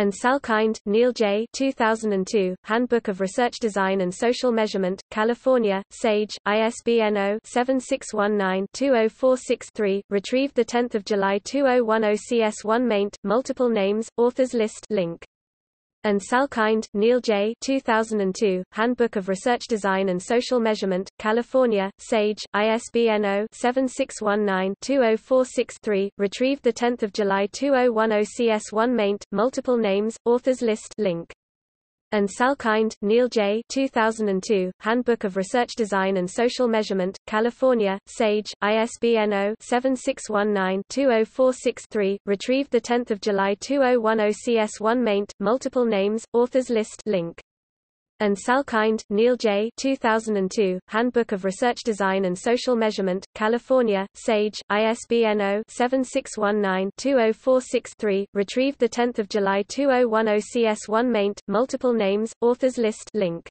and Salkind, Neil J. 2002, Handbook of Research Design and Social Measurement, California, Sage, ISBN 0-7619-20463, retrieved 10 July 2010 CS1 maint, multiple names, authors list link. And Salkind, Neil J. 2002, Handbook of Research Design and Social Measurement, California, Sage, ISBN 0-7619-20463, retrieved 10 July 2010 CS1 maint, multiple names, authors list link. And Salkind, Neil J. 2002, Handbook of Research Design and Social Measurement, California, Sage, ISBN 0-7619-20463, retrieved 10 July 2010 CS1 maint, multiple names, authors list link. And Salkind, Neil J. 2002, Handbook of Research Design and Social Measurement, California, Sage, ISBN 0-7619-20463, retrieved 10 July 2010 CS1 maint, multiple names, authors list link.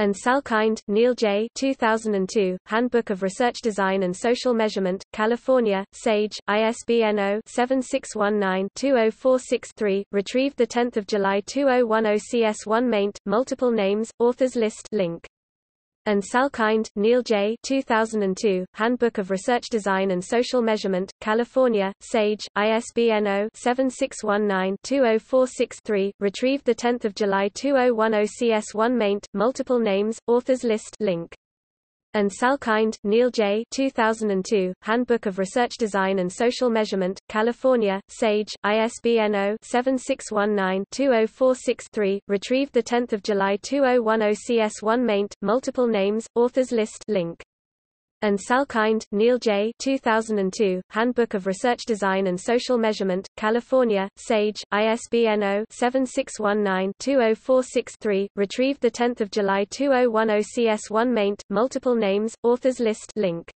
And Salkind, Neil J. 2002, Handbook of Research Design and Social Measurement, California, Sage, ISBN 0-7619-20463, retrieved 10 July 2010 CS1 maint, multiple names, authors list link. And Salkind, Neil J. 2002, Handbook of Research Design and Social Measurement, California, Sage, ISBN 0-7619-20463, retrieved 10 July 2010 CS1 maint, multiple names, authors list link. And Salkind, Neil J. 2002, Handbook of Research Design and Social Measurement, California, Sage, ISBN 0-7619-20463, retrieved 10 July 2010 CS1 maint, multiple names, authors list link. And Salkind, Neil J. 2002, Handbook of Research Design and Social Measurement, California, Sage, ISBN 0-7619-20463, retrieved 10 July 2010 CS1 maint, multiple names, authors list link.